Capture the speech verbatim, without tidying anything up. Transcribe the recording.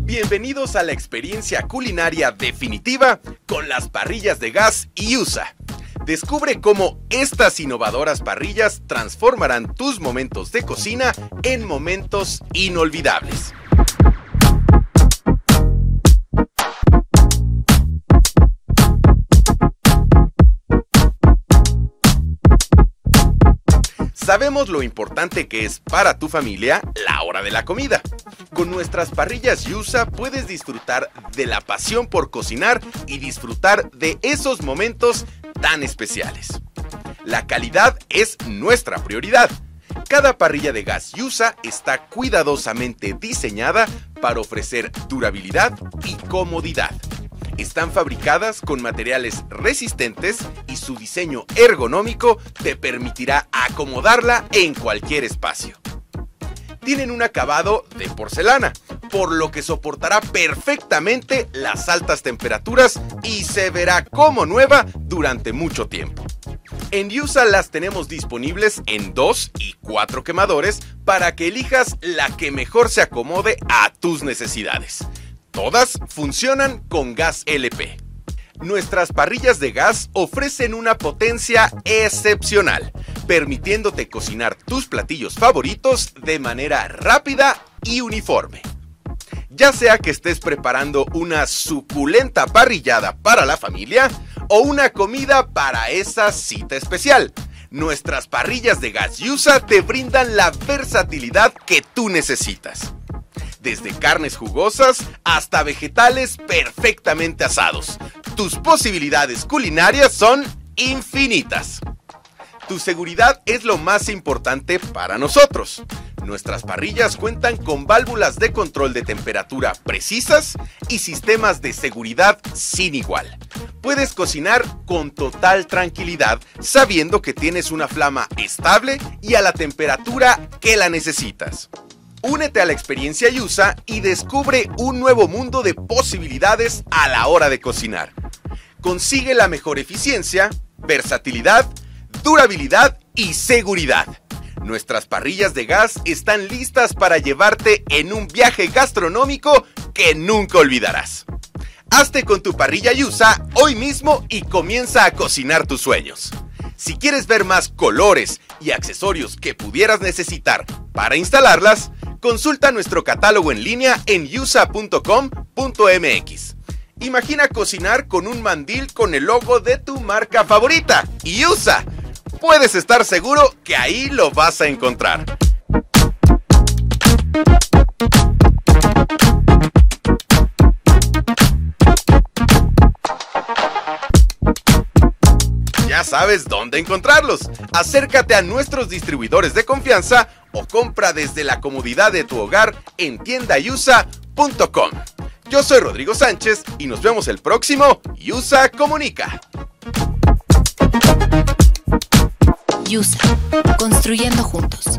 Bienvenidos a la experiencia culinaria definitiva con las parrillas de gas I U S A. Descubre cómo estas innovadoras parrillas transformarán tus momentos de cocina en momentos inolvidables. Sabemos lo importante que es para tu familia la hora de la comida. Con nuestras parrillas I U S A puedes disfrutar de la pasión por cocinar y disfrutar de esos momentos tan especiales. La calidad es nuestra prioridad. Cada parrilla de gas I U S A está cuidadosamente diseñada para ofrecer durabilidad y comodidad. Están fabricadas con materiales resistentes y su diseño ergonómico te permitirá acomodarla en cualquier espacio. Tienen un acabado de porcelana, por lo que soportará perfectamente las altas temperaturas y se verá como nueva durante mucho tiempo. En I U S A las tenemos disponibles en dos y cuatro quemadores para que elijas la que mejor se acomode a tus necesidades. Todas funcionan con gas L P. Nuestras parrillas de gas ofrecen una potencia excepcional, permitiéndote cocinar tus platillos favoritos de manera rápida y uniforme. Ya sea que estés preparando una suculenta parrillada para la familia o una comida para esa cita especial, nuestras parrillas de gas I U S A te brindan la versatilidad que tú necesitas. Desde carnes jugosas hasta vegetales perfectamente asados, tus posibilidades culinarias son infinitas. Tu seguridad es lo más importante para nosotros. Nuestras parrillas cuentan con válvulas de control de temperatura precisas y sistemas de seguridad sin igual. Puedes cocinar con total tranquilidad sabiendo que tienes una flama estable y a la temperatura que la necesitas. Únete a la experiencia I U S A y descubre un nuevo mundo de posibilidades a la hora de cocinar. Consigue la mejor eficiencia, versatilidad, durabilidad y seguridad. Nuestras parrillas de gas están listas para llevarte en un viaje gastronómico que nunca olvidarás. Hazte con tu parrilla I U S A hoy mismo y comienza a cocinar tus sueños. Si quieres ver más colores y accesorios que pudieras necesitar para instalarlas, consulta nuestro catálogo en línea en i u s a punto com punto m x. Imagina cocinar con un mandil con el logo de tu marca favorita, I U S A. Puedes estar seguro que ahí lo vas a encontrar. Ya sabes dónde encontrarlos. Acércate a nuestros distribuidores de confianza o compra desde la comodidad de tu hogar en tienda iusa punto com. Yo soy Rodrigo Sánchez y nos vemos el próximo I U S A Comunica. I U S A, construyendo juntos.